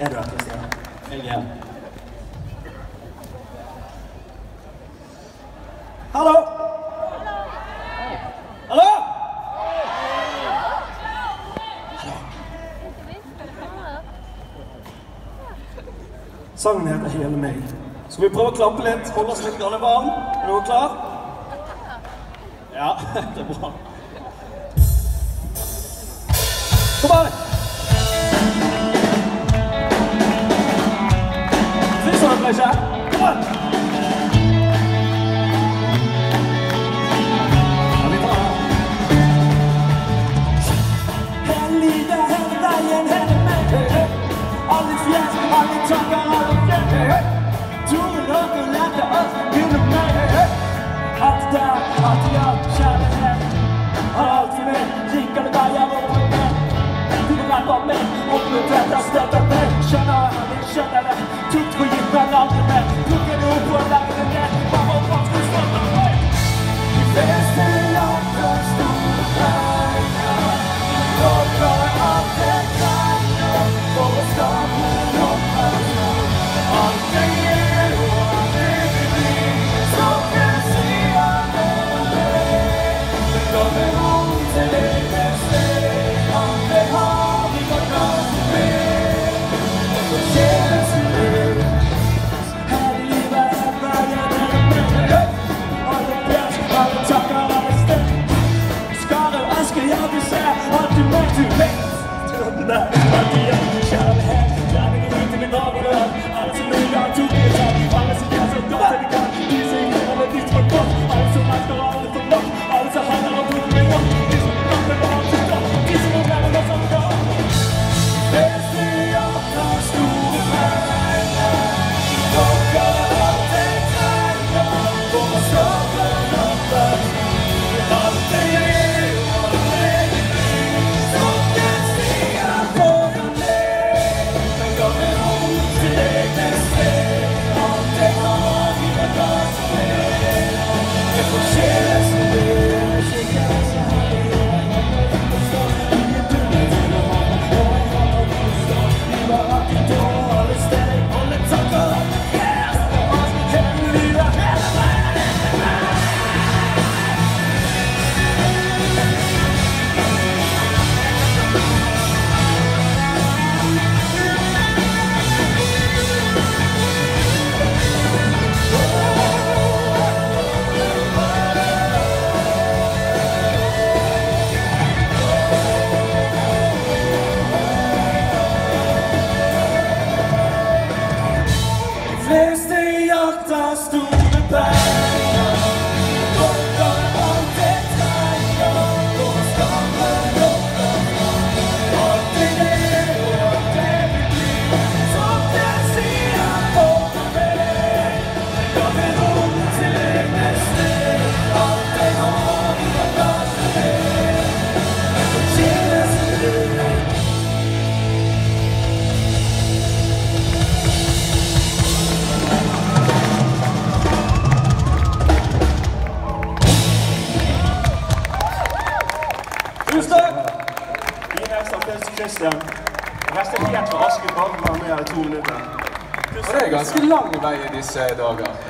Det er bra, Kristian. Veldig igjen. Hallo! Hallo! Hallo! Sangen heter Hele meg. Så vi prøver å klappe litt, holde oss litt alle barn. Er du klar? Ja, det er bra. Kom her! Hvis han ble kjær, kom her! Ja, vi tar her. Hele livet, hele veien, hele meg. Alle fjes, alle tanker, alle fjes. Tror nok å lette oss gjennom meg. Alt der, alt i alt, kjærlighet. Har alltid med, kikker det veier over meg. Om mig, uppmuntrat att stötta mig. Känna vad han vill känna det. Titt på djupan aldrig mer. Pluckade upp och lagde den rätt. Vad var vad skulle stånda mig? I väster jag förstod världen. Jag klarar allt det världen. Och staden och världen. Allt det ger och det blir. Som kan se av mig. Det kommer ont till egen steg. Om det har Kristian, resten helt for Aske Barnevern med her i 2 minutter. Og det er ganske lang vei i disse dager.